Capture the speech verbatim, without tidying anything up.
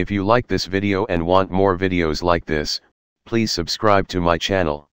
If you like this video and want more videos like this, please subscribe to my channel.